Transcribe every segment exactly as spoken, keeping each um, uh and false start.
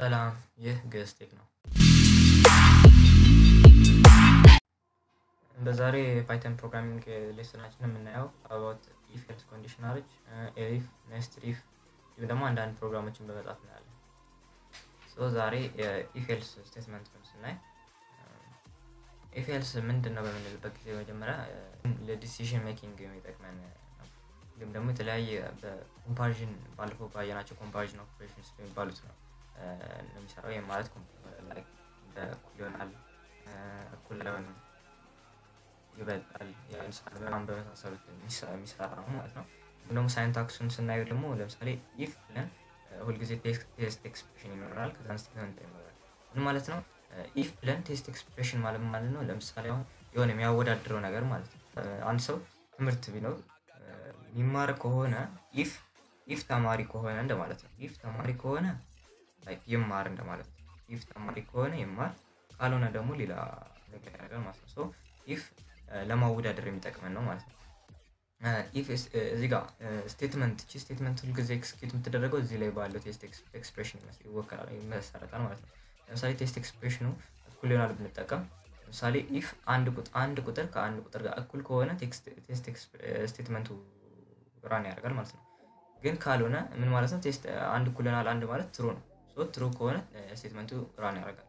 ሰላም ይህ ገስቲክ ነው። በዛሬ ፓይተን ፕሮግራሚንግ ሌሰናችን የምናየው about if else ኮንዲሽናሎች if nest if ይሁን ደግሞ አንዳንድ ፕሮግራሞችን በመጻፍ ነው ያለው። ሶ ዛሬ if else ስቴትመንት ስናይ if else ምንድነው በምንልበት ጊዜ መጀመሪያ ለዲሲዥን ሜኪንግ የሚጠቅመን ግን ደግሞ ተለያየ በኮምፓሪዥን ባለፈው ባየናቸው ኮምፓሪዥን ኦፕሬሽንስ የሚባሉት ነው ለምሳሌ የማለት ኮምፓሪዥን ላይ በኩልዮናል እኩልለውን ይበልጣል ያንስ አልበም በመሳሰሉት የሚሰራው ማለት ነው። እንደውም ሳይንታክሱን ስናየው ደግሞ ለምሳሌ if ብለን ሁሉ ጊዜ ቴስት ኤክስፕሬሽን ይኖራል ከዛን ማለት ነው። if ብለን ቴስት ኤክስፕሬሽን ማለት ማለት ነው ለምሳሌ የሆነ የሚያወዳድረው ነገር ማለት ነው። አንድ ሰው ትምህርት ቢኖር ሊማር ከሆነ if if ተማሪ ከሆነ እንደማለት ነው። if ተማሪ ከሆነ like ይማር እንደማለት ነው። if ተማሪ ከሆነ ይማር ካልሆነ ደግሞ ሌላ ነገር ያደርጋል ማለት ነው። so if ለማወዳደር የሚጠቅመን ነው ማለት ነው። if እዚህ ጋር statement እቺ statement ሁሉ ጊዜ execute የምትደረገው እዚህ ላይ ባለው test expression ማለት ይወከራል ይመሰረታል ማለት ነው። ለምሳሌ test expression ነው እኩል ይሆናል ብንጠቀም ለምሳሌ if አንድ ቁጥር አንድ ቁጥር ከአንድ ቁጥር ጋር እኩል ከሆነ text test statement ራን ያደርጋል ማለት ነው። ግን ካልሆነ ምን ማለት ነው test አንድ እኩል ይሆናል አንድ ማለት true ነው። so true ከሆነ statement ራን ያደርጋል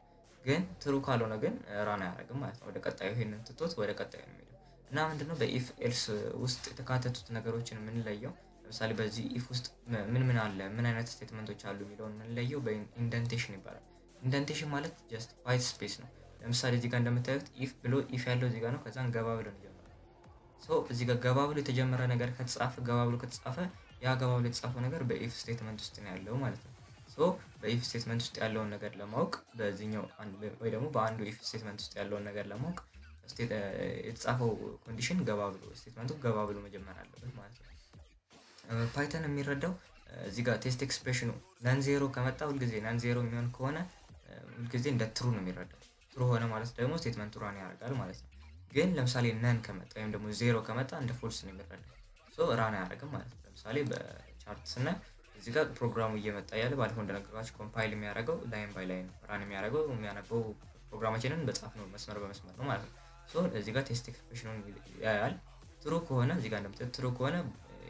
ግን ትሩ ካልሆነ ግን ራን ያደርጋል ማለት ነው። ወደ ቀጣዩ ይሄንን ትቶት ወደ ቀጣዩ ነው የሚለው እና ምንድነው በኢፍ ኤልስ ውስጥ ተካተቱት ነገሮችን ምን ለየው ለምሳሌ በዚህ ኢፍ ውስጥ ምን ምን አለ ምን አይነት ስቴትመንቶች አሉ የሚለውን ምን ለየው በኢንደንቴሽን ይባላል። ኢንደንቴሽን ማለት just white space ነው። ለምሳሌ እዚህ ጋር እንደምታዩት ኢፍ ብሎ ኢፍ ያለው እዚህ ጋር ነው ከዛን ገባ ብሎ ነው የሚጀምረው። ሶ እዚህ ጋር ገባ ብሎ የተጀመረ ነገር ከተጻፈ ገባ ብሎ ከተጻፈ ያ ገባ ብሎ የተጻፈው ነገር በኢፍ ስቴትመንት ውስጥ ነው ያለው ማለት ነው። so በኢፍ ስቴትመንት ውስጥ ያለውን ነገር ለማወቅ በዚህኛው አንድ ወይ ደግሞ በአንዱ ኢፍ ስቴትመንት ውስጥ ያለውን ነገር ለማወቅ ስቴት የተጻፈው ኮንዲሽን ገባ ብሎ ስቴትመንቱ ገባ ብሎ መጀመር አለበት ማለት ነው። ፓይተን የሚረዳው እዚህ ጋር ቴስት ኤክስፕሬሽኑ ናን ዜሮ ከመጣ ሁሉ ጊዜ ናን ዜሮ የሚሆን ከሆነ ሁሉ ጊዜ እንደ ትሩ ነው የሚረዳው። ትሩ ሆነ ማለት ደግሞ ስቴትመንቱ ራን ያደርጋል ማለት ነው። ግን ለምሳሌ ናን ከመጣ ወይም ደግሞ ዜሮ ከመጣ እንደ ፎልስ ነው የሚረዳው። so ራን ያደርጋል ማለት ነው። ለምሳሌ በቻርት ስና እዚህ ጋር ፕሮግራሙ እየመጣ ያለ ባልፎ እንደነገራችሁ ኮምፓይል የሚያደርገው ላይን ባይ ላይን ራን የሚያደርገው የሚያነበው ፕሮግራማችንን በጻፍ ነው መስመር በመስመር ነው ማለት ነው። ሶ እዚህ ጋር ቴስት ኤክስፕሬሽኑን ያያል። ትሩ ከሆነ እዚህ ጋር እንደምታዩት ትሩ ከሆነ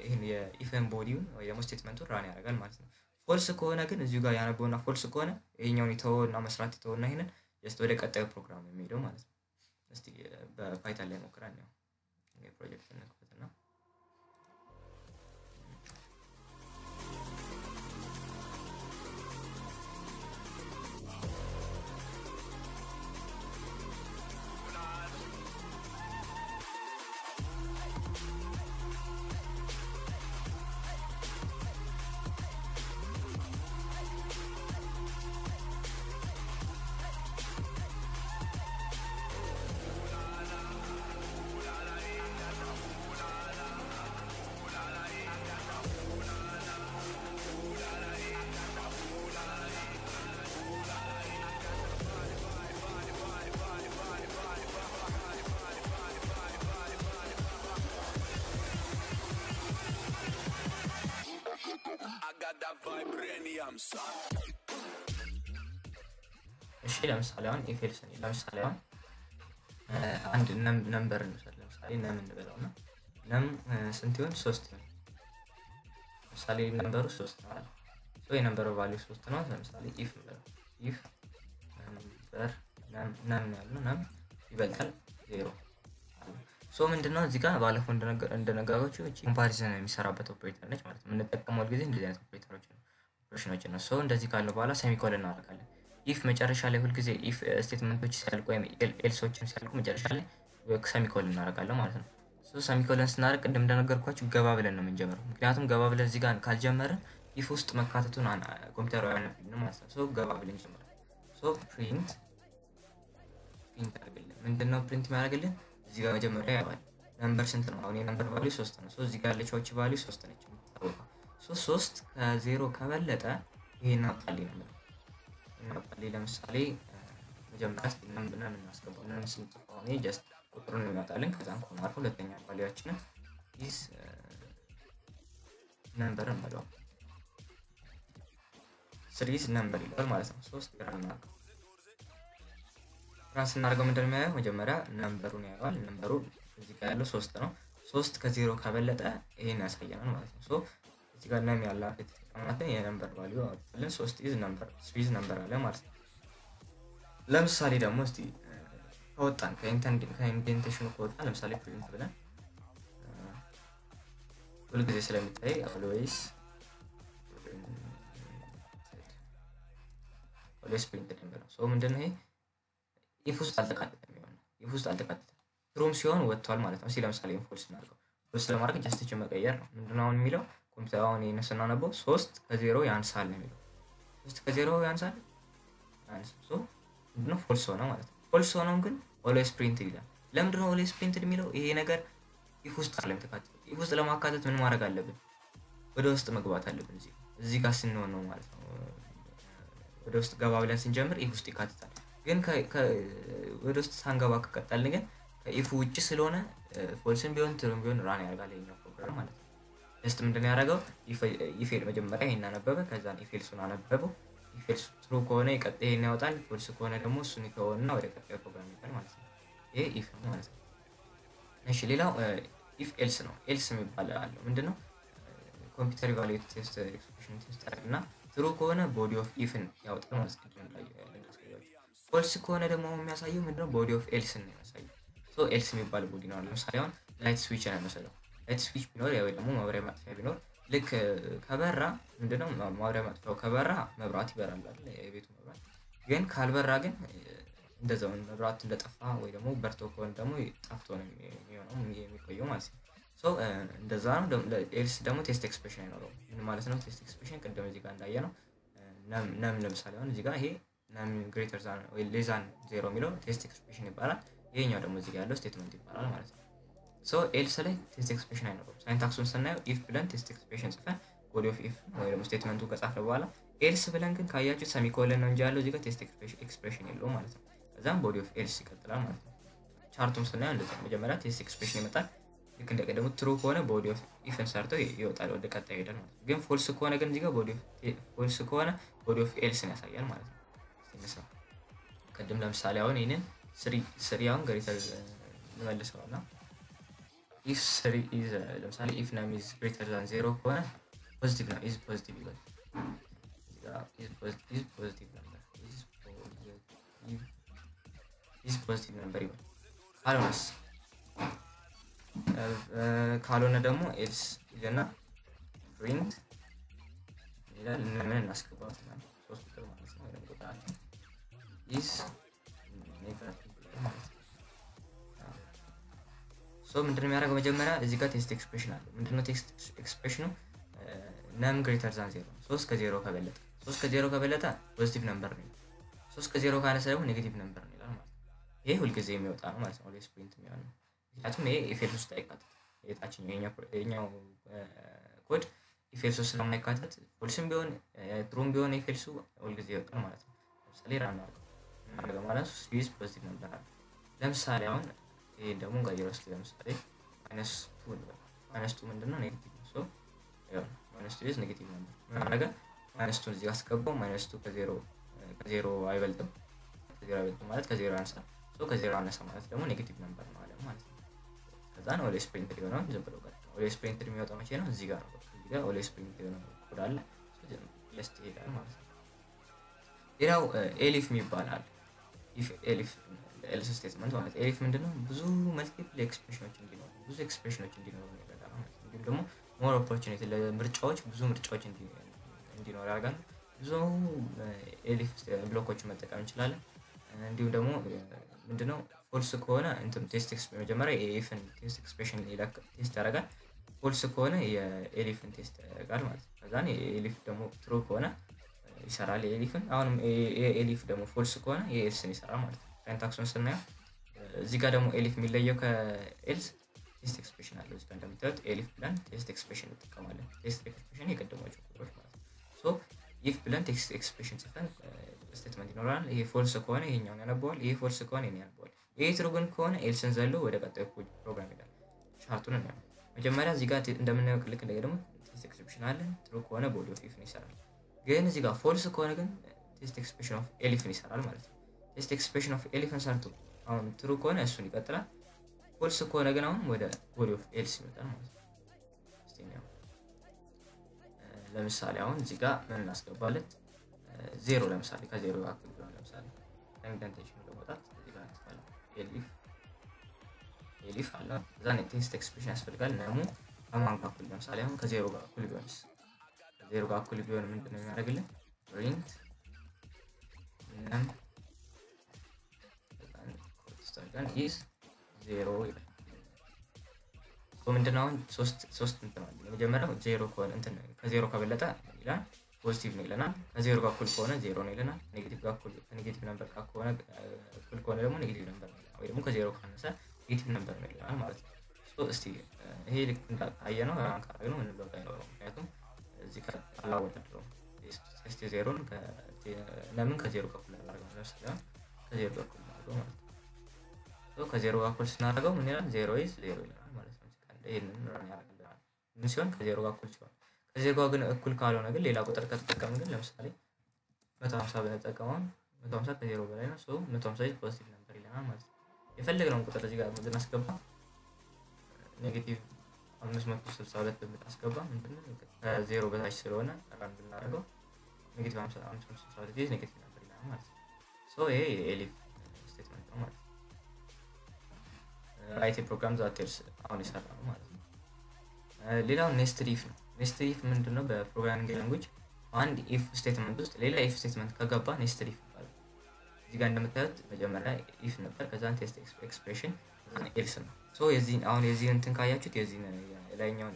ይሄን የኢፍን ቦዲውን ወይ ደግሞ ስቴትመንቱን ራን ያደርጋል ማለት ነው። ፎልስ ከሆነ ግን እዚህ ጋር ያነበውና ፎልስ ከሆነ ይሄኛው ይተውና መስራት ይተውና ይሄንን just ወደ ቀጣዩ ፕሮግራም የሚሄደው ማለት ነው። እስቲ በፓይተን ላይ ሞክራን ነው የፕሮጀክት እንከፈትና እሺ ለምሳሌ አሁን if else ለምሳሌ አሁን አንድ ነምበር እንሰጣለን ለምሳሌ ነም እንበለውና ነም ስንት ይሆን ሶስት ነው ለምሳሌ ነምበሩ ሶስት ነው። so የነምበሩ ቫልዩ ሶስት ነው ለምሳሌ if እንበለው if ነምበር ነም ነም ያለው ነም ይበልጣል ዜሮ። so ምንድነው እዚህ ጋር ባለፈው እንደነገር እንደነገራችሁ እቺ ኮምፓሪሰን የሚሰራበት ኦፕሬተር ነች ማለት ነው። የምንጠቀመው ጊዜ እንደዚህ አይነት ኦፕሬተሮች ነው ኦፕሬሽኖች ነው። so እንደዚህ ካለው በኋላ ሴሚኮለን እናደርጋለን። if መጨረሻ ላይ ሁሉ ጊዜ if ስቴትመንቶች ሲያልቁ ወይም ኤልሶችም ሲያልቁ መጨረሻ ላይ ሴሚኮለን እናደርጋለን ማለት ነው። so ሴሚኮለን ስናደርግ እንደም እንደነገርኳችሁ ገባ ብለን ነው የምንጀምረው። ምክንያቱም ገባ ብለን እዚህ ጋር ካልጀመርን if ውስጥ መካተቱን ኮምፒውተሩ ያነብልን ማለት ነው። so ገባ ብለን ጀምረን so print print አድርገን ምንድነው print ማድረግልን እዚህ ጋር መጀመሪያ ያው ነምበር ስንት ነው አሁን የነምበር ቫልዩ ሶስት ነው። so እዚህ ጋር ለቾች ቫልዩ ሶስት ነች የምትታወቀው። so ሶስት ከዜሮ ከበለጠ ይሄን አጣልኝ ነው እና አጣልኝ ለምሳሌ መጀመሪያ ስንት ብለን እናስቀምጣለን እና ስንት ሆነ just ቁጥሩን እናጣለን ከዛን ኮማር ሁለተኛ ቫልዩአችንን is number ማለት ነው። ማለት ነው ሶስት ይራናል ራስ እናርገምደልማያ መጀመሪያ ነበሩን ያያል ነበሩ እዚህ ጋር ያለው ሶስት ነው ሶስት ከዜሮ ካበለጠ ይሄን ያሳየናል ማለት ነው ሶ እዚህ ጋር ነው ያለው አጥተቀማተ የነምበር ቫልዩ አለ ሶስት ኢዝ ነምበር ስዊዝ ነምበር አለ ማለት ነው ለምሳሌ ደግሞ እስቲ ከወጣን ከኢንተንድ ከኢንደንቴሽኑ ኮድ ለምሳሌ ፕሪንት ብለን ሁልጊዜ ስለሚታይ always always print እንደምለው ሶ ምንድነው ይሄ ኢፍ ውስጥ አልተካተተም ይሆናል ኢፍ ውስጥ አልተካተተም ትሩም ሲሆን ወጥቷል ማለት ነው እስቲ ለምሳሌ ፎልስ እናድርገው ፎልስ ለማድረግ ጀስት እቺ መቀየር ነው ምንድነው አሁን የሚለው ኮምፒውተር አሁን እየነሰናነበው ሶስት ከዜሮ ያንሳል ነው የሚለው ሶስት ከዜሮ ያንሳል አንስ ሶ ምንድነው ፎልስ ሆነ ማለት ነው ፎልስ ሆነም ግን always print ይላል ለምንድነው always print የሚለው ይሄ ነገር ኢፍ ውስጥ አለም ተካተተ ኢፍ ውስጥ ለማካተት ምን ማድረግ አለብን ወደ ውስጥ መግባት አለብን እዚህ እዚህ ጋር ስንሆን ነው ማለት ነው ወደ ውስጥ ገባ ብለን ስንጀምር ኢፍ ውስጥ ይካተታል ግን ወደ ውስጥ ሳንገባ ከቀጠልን ግን ኢፍ ውጪ ስለሆነ ፎልስም ቢሆን ትሩም ቢሆን ራን ያደርጋል የኛው ፕሮግራም ማለት ነው እስቲ ምንድነው ያደርገው ኢፍ ኤል መጀመሪያ ይሄን አነበበ ከዛን ኢፍ ኤልሱን አነበበው ኢፍ ኤልሱ ትሩ ከሆነ ይቀጥል ይሄን ያወጣል ፎልስ ከሆነ ደግሞ እሱን ይተውና ወደ ቀጣዩ ፕሮግራም ይሄዳል ማለት ነው ይሄ ኢፍ ነው ማለት ነው እሺ ሌላው ኢፍ ኤልስ ነው ኤልስ የሚባለው አለ ምንድነው ኮምፒውተር ኢቫሉዌት ቴስት ኤክስፕሬሽን ቴስት አድርገና ትሩ ከሆነ ቦዲ ኦፍ ኢፍን ያወጣል ማለት ነው ፎልስ ከሆነ ደግሞ የሚያሳየው ምንድነው ቦዲ ኦፍ ኤልስ ነው የሚያሳየው ሶ ኤልስ የሚባል ቦዲ ነው ለምሳሌ አሁን ላይት ስዊች አነሳለሁ ላይት ስዊች ቢኖር ያው ደግሞ ማብሪያ ማጥፊያ ቢኖር ልክ ከበራ ምንድነው ማብሪያ ማጥፊያው ከበራ መብራት ይበራል አይደል የቤቱ መብራት ግን ካልበራ ግን እንደዛው መብራት እንደጠፋ ወይ ደግሞ በርቶ ከሆነ ደግሞ ጠፍቶ ነው የሚሆነው የሚቆየው ማለት ነው ሶ እንደዛ ነው ኤልስ ደግሞ ቴስት ኤክስፕሬሽን ነው ምን ማለት ነው ቴስት ኤክስፕሬሽን ቀደም እዚህ ጋር እንዳየ ነው ናም ለምሳሌ አሁን እዚህ ጋር ይሄ ናም greater than ወይ less than zero የሚለው ቴስት ኤክስፕሬሽን ይባላል ይሄኛው ደግሞ እዚህ ጋር ያለው ስቴትመንት ይባላል ማለት ነው ሶ ኤልስ ላይ ቴስት ኤክስፕሬሽን አይኖርም ሳይንታክሱን ስናየው ኢፍ ብለን ቴስት ኤክስፕሬሽን ጽፈን ቦዲ ኦፍ ኢፍ ወይ ደግሞ ስቴትመንቱ ከጻፈ በኋላ ኤልስ ብለን ግን ካያችሁ ሴሚኮለን ነው እንጂ ያለው እዚህ ጋር ቴስት ኤክስፕሬሽን የለውም ማለት ነው ከዛም ቦዲ ኦፍ ኤልስ ይቀጥላል ማለት ነው ቻርቱም ስናየው እንደዚህ መጀመሪያ ቴስት ኤክስፕሬሽን ይመጣል ልክ እንደቀደሙ ትሩ ከሆነ ቦዲ ኦፍ ኢፍን ሰርቶ ይወጣል ወደ ቀጣዩ ይሄዳል ማለት ነው ግን ፎልስ ከሆነ ግን እዚህ ጋር ቦዲ ኦፍ ፎልስ ከሆነ ቦዲ ኦፍ ኤልስን ያሳያል ማለት ነው ለምሳሌ ቀደም ለምሳሌ አሁን ይሄንን three three አሁን greater እንመልሰውና if three is ለምሳሌ if num is greater than zero ከሆነ positive ነው is positive ይላል ያ is positive is positive number is positive is positive number ይባላል ካልሆነስ ካልሆነ ደግሞ else ይልና print ይላል ምን እናስገባው ማለት ሶስት ቁጥር ማለት ነው አይደል ቁጥር is so ምንድነው የሚያደርገው መጀመሪያ እዚህ ጋር ቴስት ኤክስፕሬሽን አለ ምንድነው ቴስት ኤክስፕሬሽኑ num greater than zero ሶስት ከዜሮ ከበለጠ ሶስት ከዜሮ ከበለጠ positive number ነው ሶስት ከዜሮ ካነሰ ደግሞ negative number ነው ይላል ማለት ነው ይሄ ሁልጊዜ የሚወጣ ነው ማለት ነው always print የሚሆነው ምክንያቱም ይሄ if else ውስጥ አይካተትም የታችኛው የኛው ኮድ if else ውስጥ ስለማይካተት ፎልስም ቢሆን ትሩም ቢሆን if else ሁልጊዜ ይወጣል ማለት ነው ለምሳሌ ራን ነው ማለት ስዊዝ ፖዚቲቭ ነበር ለምሳሌ አሁን ይሄ ደግሞ ጋይሮስ ለምሳሌ minus two ነው minus two ምንድነው ኔጌቲቭ ሶ ያው minus two is negative number ማለት minus two እዚህ አስገባው minus two ከዜሮ ከዜሮ አይበልጥም ከዜሮ አይበልጥም ማለት ከዜሮ ያንሳ ሶ ከዜሮ ያንሳ ማለት ደግሞ ኔጌቲቭ ነምበር ነው አለ ማለት ከዛ ነው always print ይሆናል እንደዚህ ብሎ ጋር always print የሚወጣው መቼ ነው እዚህ ጋር ነው እዚህ ጋር always print ይሆናል ቆዳለ ሶ ደግሞ list ይሄዳል ማለት ነው ይሄው elif የሚባላል if elif else statement ማለት elif ምንድነው ብዙ multiple expressions እንዲኖር ብዙ expressions እንዲኖር ይላል ማለት ነው ደግሞ more opportunity ለምርጫዎች ብዙ ምርጫዎች እንዲኖር ያደርጋል ብዙ elif ብሎኮች መጠቀም እንችላለን እንዲሁም ደግሞ ምንድነው false ከሆነ እንትም test expression መጀመሪያ elifን test expression ይላክ test ያደርጋል false ከሆነ የelifን test ያደርጋል ማለት ነው ከዛን elif ደግሞ true ከሆነ ይሰራል ኤሊፍን አሁንም ኤሊፍ ደግሞ ፎልስ ከሆነ ኤልስ ነው ይሰራል ማለት ነው ሳይንታክሱን ስናየው እዚህ ጋር ደግሞ ኤሊፍ የሚለየው ከኤልስ ቴስት ኤክስፕሬሽን አለው እዚህ ጋር እንደምታዩት ኤሊፍ ብለን ቴስት ኤክስፕሬሽን እንጠቀማለን ቴስት ኤክስፕሬሽን የቀደማቸው ቁጥሮች ማለት ነው ሶ ኢፍ ብለን ቴስት ኤክስፕሬሽን ጽፈን ስቴትመንት ይኖራል ይሄ ፎልስ ከሆነ ይሄኛውን ያነባዋል ይሄ ፎልስ ከሆነ ይሄን ያነባዋል ይሄ ትሩ ግን ከሆነ ኤልስን ዘሎ ወደ ቀጣዩ ፕሮግራም ይሄዳል ቻርቱን እናያለን መጀመሪያ እዚህ ጋር እንደምናየው ልክ እንደገደሙ ቴስት ኤክስፕሬሽን አለ ትሩ ከሆነ ቦዲ ኦፍ ኢፍ ነው ይሰራል Again is a false correction. Test expression of elephant is normal. Test expression of elephants are true. On true corner as soon as that. False correction on with the body of else metal. ለምሳሌ አሁን እዚህ ጋር ምን እናስገባለን? ዜሮ ለምሳሌ ከዜሮ አክል ብለን ለምሳሌ ኢንደንቴሽን ለማውጣት እዚህ ጋር እንጥፋለን። ኤሊፍ ኤሊፍ አለ ዛኔ ቴክስት ኤክስፕሬሽን ያስፈልጋል። ነሙ አማን ጋር አክል ለምሳሌ አሁን ከዜሮ ጋር አክል ቢሆንስ? ከዜሮ ጋር አክል ቢሆን ምንድነው የሚያደርግልን? ፕሪንት ነም ስታንዳርድ ኢዝ ዜሮ ይላል። ምንድነው ሶስት ሶስት እንተናል ለጀመረው ዜሮ ኮል እንተና ከዜሮ ከበለጠ ይላል ፖዚቲቭ ነው ይለናል። ከዜሮ ጋር እኩል ከሆነ ዜሮ ነው ይለናል። ኔጌቲቭ ጋር እኩል ኔጌቲቭ ነምበር ከሆነ እኩል ከሆነ ደግሞ ኔጌቲቭ ነምበር ነው ወይ ደግሞ ከዜሮ ካነሰ ኔጌቲቭ ነምበር ነው ይላል ማለት ነው። ሶ እስቲ ይሄ ልክ እንዳታየ ነው አንካሬ ነው እንብለው ታይኖር ምክንያቱም እዚህ ካላው ወጥቶ እስቲ ዜሮ ነው ለምን ከዜሮ ጋር እኩል አላደረገም ስለዚህ ከዜሮ ጋር እኩል ነው ማለት ነው። ከዜሮ ጋር እኩል ስናደርገው ምን ይላል? ዜሮ ኢዝ ዜሮ ይላል ማለት ነው። ይሄን ራን ያደርጋል ንሲዮን ከዜሮ ጋር እኩል ሲሆን ከዜሮ ጋር ግን እኩል ካልሆነ ግን ሌላ ቁጥር ከተጠቀምን ግን ለምሳሌ መቶ ሃምሳ በተጠቀመን መቶ ሃምሳ ከዜሮ በላይ ነው። ሶ መቶ ሃምሳ ኢዝ ፖዚቲቭ ነምበር ይለናል ማለት ነው። የፈለግነውን ቁጥር እዚህ ጋር እናስገባ ኔጌቲቭ አምስት መቶ ስልሳ ሁለት ብናስገባ ምንድነው ከዜሮ በታች ስለሆነ ራን ብናደርገው ኔጌቲቭ አምስት መቶ ስልሳ ሁለት ኢዝ ኔጌቲቭ ነምበር ይለናል ማለት ነው። ሶ ይሄ ኤሊፍ ስቴትመንት ነው ማለት ነው። አይቲ ፕሮግራም ዛተርስ አሁን ይሰራሉ ማለት ነው። ሌላው ኔስትድ ኢፍ ነው። ኔስትድ ኢፍ ምንድነው? በፕሮግራሚንግ ላንጉዌጅ አንድ ኢፍ ስቴትመንት ውስጥ ሌላ ኢፍ ስቴትመንት ከገባ ኔስትድ ኢፍ ይባላል። እዚህ ጋር እንደምታዩት መጀመሪያ ኢፍ ነበር ከዛን ቴስት ኤክስፕሬሽን ከዛን ኤልስ ነው። ሶ የዚህ አሁን የዚህ እንትን ካያችሁት የዚህ ላይኛው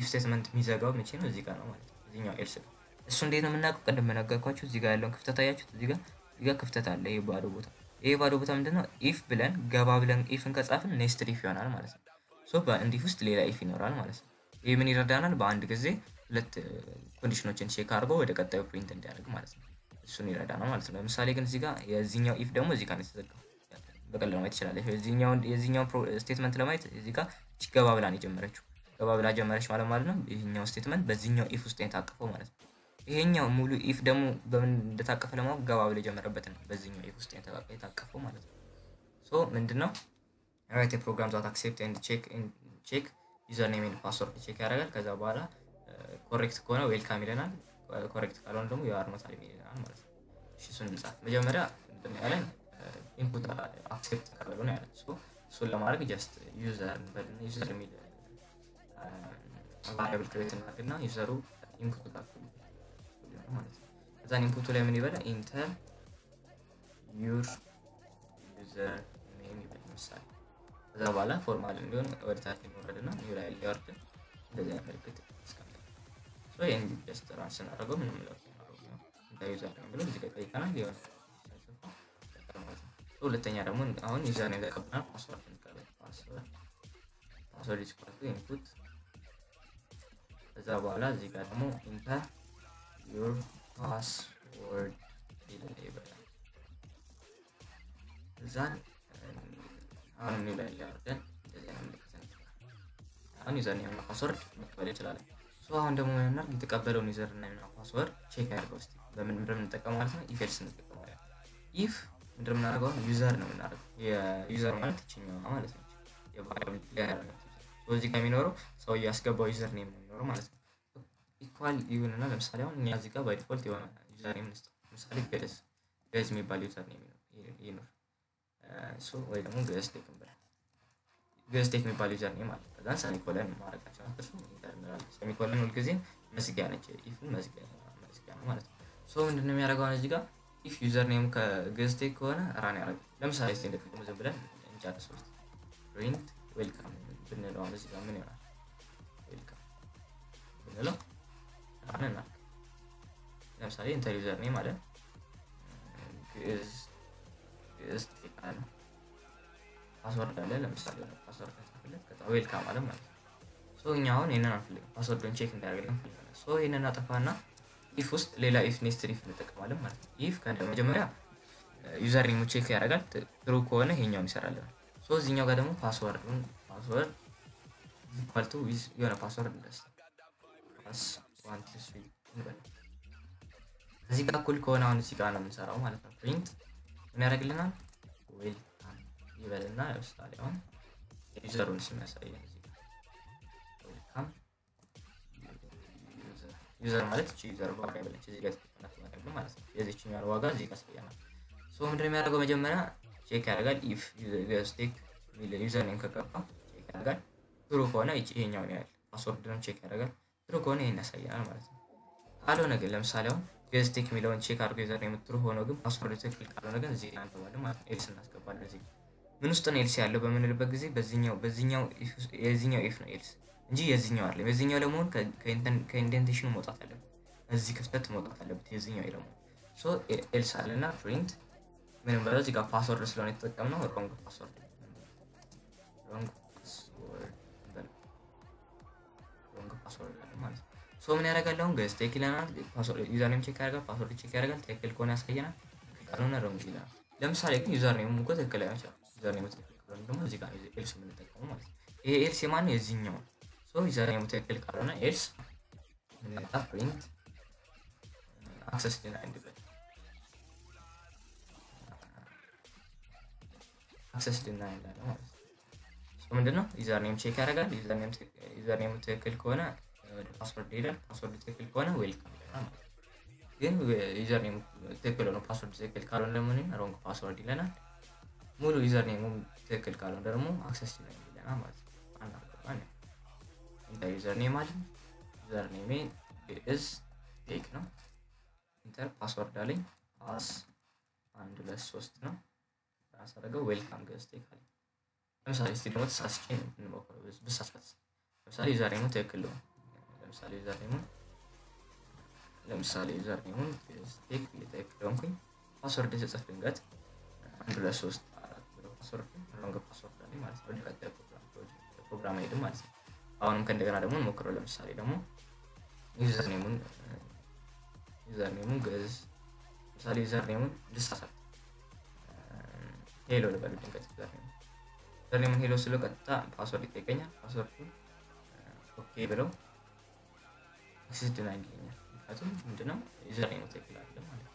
ኢፍ ስቴትመንት የሚዘጋው መቼ ነው? እዚህ ጋር ነው ማለት ነው። እዚህኛው ኤልስ ነው። እሱ እንዴት ነው የምናውቀው? ቀደም መነጋገርኳችሁ እዚህ ጋር ያለውን ክፍተት አያችሁት? እዚህ ጋር እዚህ ጋር ክፍተት አለ። ይሄ ባዶ ቦታ ይሄ ባዶ ቦታ ምንድነው? ኢፍ ብለን ገባ ብለን ኢፍን ከጻፍን ኔስትድ ኢፍ ይሆናል ማለት ነው። ሶ በአንድ ኢፍ ውስጥ ሌላ ኢፍ ይኖራል ማለት ነው። ይሄ ምን ይረዳናል? በአንድ ጊዜ ሁለት ኮንዲሽኖችን ቼክ አድርጎ ወደ ቀጣዩ ፕሪንት እንዲያደርግ ማለት ነው። እሱን ይረዳናል ማለት ነው። ለምሳሌ ግን እዚህ ጋር የዚህኛው ኢፍ ደግሞ እዚህ ጋር ነው የተዘጋው። በቀላሉ ማየት ይችላል። የዚህኛው የዚህኛው ስቴትመንት ለማየት እዚህ ጋር ገባ ብላ ነው የጀመረችው። ገባ ብላ ጀመረች ማለት ማለት ነው። ይሄኛው ስቴትመንት በዚህኛው ኢፍ ውስጥ ነው የታቀፈው ማለት ነው። ይሄኛው ሙሉ ኢፍ ደግሞ በምን እንደታቀፈ ለማወቅ ገባ ብለ ጀመረበት ነው በዚህኛው ኢፍ ውስጥ የታቀፈው ማለት ነው። ሶ ምንድነው? ራይት ፕሮግራም ዛት አክሴፕት ኤንድ ቼክ ኤንድ ቼክ ዩዘር ኔም ኤንድ ፓስወርድ ቼክ ያደርጋል። ከዛ በኋላ ኮሬክት ከሆነ ዌልካም ይለናል። ኮሬክት ካልሆነ ደግሞ ዩ አር ኖት አድሚን ይለናል ማለት ነው። እሺ እሱን እንጻፍ። መጀመሪያ ምንድነው ያለን? ኢንፑት አክሴፕት ካለው ነው ያለን። ሶ እሱን ለማድረግ ጀስት ዩዘር በልን ዩዘር ሚል ቫሪያብል ክሬት እናደርግና ዩዘሩ ኢንፑት ታክሉ ማለት ነው። ከዛን ኢንፑቱ ላይ ምን ይበላ? ኢንተር ዩር ዩዘር ኔም ይበልሳል። ከዛ በኋላ ፎርማል እንዲሆን ወደ ታች እንወርድና ዩ ላይ ሊወርድ እንደዚህ አድርገን ተስካለ። ሶ ይሄን ጀስት ራስን አረጋው ምንም ማለት ነው። እንደ ዩዘር ኔም ብሎ እዚህ ጋር ይካናል ይሆን። ሶ ሁለተኛ ደግሞ አሁን ዩዘር ኔም ተቀበልና ፓስወርድ እንቀበል። ፓስወርድ ፓስወርድ ይስቀጥል ኢንፑት። ከዛ በኋላ እዚህ ጋር ደግሞ ኢንተር your password ይላል። እዛን አሁን ላይ ያለን አሁን ዩዘር ኔም ፓስወርድ መቀበል ይችላል። ሶ አሁን ደግሞ ምን እናድርግ? የተቀበለውን ዩዘር ኔም እና ፓስወርድ ቼክ አድርገው እስቲ በምን ምንድነው የምንጠቀመው ማለት ነው። ኢፍ ኤልስ እንጠቀማለን። ኢፍ ምንድነው የምናደርገው? ዩዘር ነው የምናደርገው። የዩዘር ማለት ይችኛው ማለት ነው። የቫሪያብል ያለው ሶ እዚህ ጋር የሚኖረው ሰው ያስገባው ዩዘር ኔም ነው የሚኖረው ማለት ነው። ኢኳል ይሁንና ለምሳሌ አሁን እኛ እዚህ ጋር ባይ ዲፎልት የሆነ ዩዘር ኔም እንስጥ። ለምሳሌ ገለስ ገለስ የሚባል ዩዘር ኔም ነው ይኖር። ሶ ወይ ደግሞ ገለስ ቴክ እንበል። ገለስ ቴክ የሚባል ዩዘር ኔም አለ። ከዛ ሰሚኮለን ማረጋቸው አጥሱ ኢንተርናል ሰሚኮለን ሁልጊዜ መዝጊያ ነች። ኢፍን መዝጊያ መዝጊያ ማለት ነው። ሶ ምንድነው የሚያደርገው እዚህ ጋር? ኢፍ ዩዘር ኔም ከገለስ ቴክ ከሆነ ራን ያደርጋል። ለምሳሌ እስቲ እንደጥቅም ዝም ብለን እንጫት ሶስት ፕሪንት ዌልካም ብንለው እዚህ ጋር ምን ይሆናል? ዌልካም ብንለው አነና ለምሳሌ ኢንተር ዩዘር ኔም ማለት is is አለ ፓስወርድ አለ ለምሳሌ ፓስወርድ ከተፈለገ ከታው ዌልካም አለ ማለት ነው። ሶ እኛ አሁን ይሄንን አንፈልግም። ፓስወርዱን ቼክ እንዳያደርግልን ፈልገናል። ሶ ይሄንን አጠፋና ኢፍ ውስጥ ሌላ ኢፍ ኔስትድ ኢፍ እንጠቀማለን ማለት ነው። ኢፍ ከመጀመሪያ ዩዘር ኔም ቼክ ያደርጋል። ትሩ ከሆነ ይሄኛውን ይሰራል። ሶ እዚህኛው ጋር ደግሞ ፓስወርዱን ፓስወርድ ኢኳል ቱ is የሆነ ፓስወርድ እንደስታ ፓስ one two three እዚህ ጋር እኩል ከሆነ አሁን እዚህ ጋር ነው የምንሰራው ማለት ነው። ፕሪንት ምን ያደርግልናል? ዌልካም ይበልና ይወስዳል። አሁን ዩዘሩን ሲመሳይ እዚህ ጋር ዌልካም ዩዘር ማለት እቺ ዩዘር ዋጋ ይበለች እዚህ ጋር ተቀምጣለች ማለት ነው። የዚህችን ያለው ዋጋ እዚህ ጋር ስለያና ሶ ምንድነው የሚያደርገው? መጀመሪያ ቼክ ያደርጋል። ኢፍ ዩዘር ስቲክ ሚሊዮን ዩዘር ነን ከከፋ ቼክ ያደርጋል። ትሩ ከሆነ ይሄኛው ነው ያለው ፓስወርድ ነው ቼክ ያደርጋል። ትሩ ከሆነ ይሄን ያሳያል ማለት ነው። ካልሆነ ግን ለምሳሌ አሁን ዩዘር ሚሊዮን ቼክ አድርጎ ዩዘር ነው የምትሩ ሆኖ ግን ፓስወርድ ትክክል ካልሆነ ግን እዚህ ላይ አንተባለም ማለት ኤልስ እናስገባለን። እዚህ ምን ውስጥ ነው ኤልስ ያለው በምንልበት ጊዜ በዚህኛው በዚህኛው የዚህኛው ኢፍ ነው ኤልስ እንጂ የዚህኛው አይደለም። የዚህኛው ለምን ከኢንደንቴሽኑ መውጣት አለበት፣ እዚህ ክፍተት መውጣት አለበት የዚህኛው ይለማል። ሶ ኤልስ አለና ፕሪንት ምንም ብለው እዚህ ጋር ፓስወርድ ስለሆነ የተጠቀምነው ሮንግ ፓስወርድ ሮንግ ፓስወርድ ሮንግ ፓስወርድ ማለት ሶ ምን ያደርጋል? አሁን ገስ ቼክ ይለናል። ፓስወርድ ዩዘርኔም ቼክ ያደርጋል፣ ፓስወርድ ቼክ ያደርጋል። ትክክል ከሆነ ያሳየናል፣ ካልሆነ ሮንግ ይላል። ለምሳሌ ግን ዩዘርኔም ሙቆ ትክክል አይቻል ዩዘርኔም ትክክል ካልሆነ ደግሞ እዚህ ጋር ኤልስ ምን ተጠቀሙ ማለት ይሄ ኤልስ የማን የዚህኛው ሶ ዩዘርኔም ትክክል ካልሆነ ኤልስ ምን ያደርጋል? ፕሪንት አክሰስ ዲናይድ ይላል። አክሰስ ዲናይድ ይላል ማለት ሶ ምንድነው ዩዘርኔም ቼክ ያደርጋል። ዩዘርኔም ዩዘርኔም ትክክል ከሆነ ወደ ፓስወርድ ይላል፣ ፓስወርድ ትክክል ከሆነ ዌልካም ይላል። ግን ዩዘርኔም ትክክል ነው ፓስወርድ ትክክል ካልሆነ ለምን ሮንግ ፓስወርድ ይለናል። ሙሉ ዩዘርኔም ትክክል ካልሆነ ደግሞ አክሰስ ይላል ይላል ማለት ነው። አንደኛ እንደ ዩዘርኔም አለኝ ዩዘርኔም ኢዝ ቴክ ነው ኢንተር ፓስወርድ አለኝ ፓስ አንድ ለ3 ነው ታሰረገው ዌልካም ገስ ቴክ አለኝ። ለምሳሌ እስቲ ደግሞ ተሳስቼን እንሞክረው ብሳሳስ ለምሳሌ ዩዘርኔም ትክክል ነው ለምሳሌ ዩዘርኔም ለምሳሌ ዩዘርኔም ስቴክ ይተክለንኩኝ ፓስወርድ እየጻፈ ድንገት አንድ ሁለት ሶስት አራት ፓስወርድ ሮንግ ፓስወርድ አለኝ ማለት ነው። ለቀጣይ ፕሮግራም አይደለም ማለት ነው። አሁንም ከእንደገና ደግሞ እንሞክረው። ለምሳሌ ደግሞ ዩዘርኔም ዩዘርኔም ገዝ ለምሳሌ ዩዘርኔም ልሳሳት ሄሎ ለበሉ ድንገት ዩዘርኔም ዩዘርኔም ሄሎ ስለቀጣ ፓስወርድ ይተከኛል። ፓስወርድ ኦኬ ብለው አክሰስ ዲናይድ ይላል። አሁን ምንድነው ዩዘርኔም ትክክል አይደለም ማለት ነው።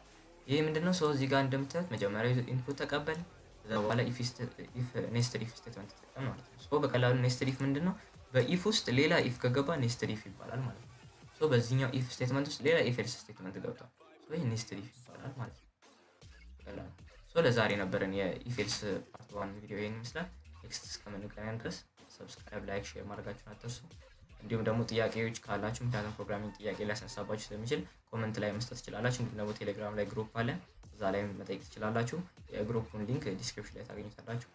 ይሄ ምንድነው? ሰው እዚህ ጋር እንደምታዩት መጀመሪያ ኢንፑት ተቀበል ከዛ በኋላ ኢፍ ኢፍ ኔስትድ ኢፍ ስቴትመንት ተጠቅመን ማለት ነው። ሰው በቀላሉ ኔስትድ ኢፍ ምንድነው? በኢፍ ውስጥ ሌላ ኢፍ ከገባ ኔስትድ ኢፍ ይባላል ማለት ነው። ሰው በዚህኛው ኢፍ ስቴትመንት ውስጥ ሌላ ኢፍ ኤልስ ስቴትመንት ገብቷል። ሰው ይሄ ኔስትድ ኢፍ ይባላል ማለት ነው። በቀላሉ ሰው ለዛሬ ነበረን የኢፍ ኤልስ ፓርት አንድ ቪዲዮ ይሄን ይመስላል። ኔክስት እስከምንገናኝ ድረስ ሰብስክራይብ ላይክ ሼር ማድረጋችሁን አትርሱ። እንዲሁም ደግሞ ጥያቄዎች ካላችሁ ምናልባት ፕሮግራሚንግ ጥያቄ ላሳስባችሁ ስለሚችል ኮሜንት ላይ መስጠት ትችላላችሁ። እንዲሁም ደግሞ ቴሌግራም ላይ ግሩፕ አለ፣ እዛ ላይ መጠየቅ ትችላላችሁ። የግሩፑን ሊንክ ዲስክሪፕሽን ላይ ታገኙታላችሁ።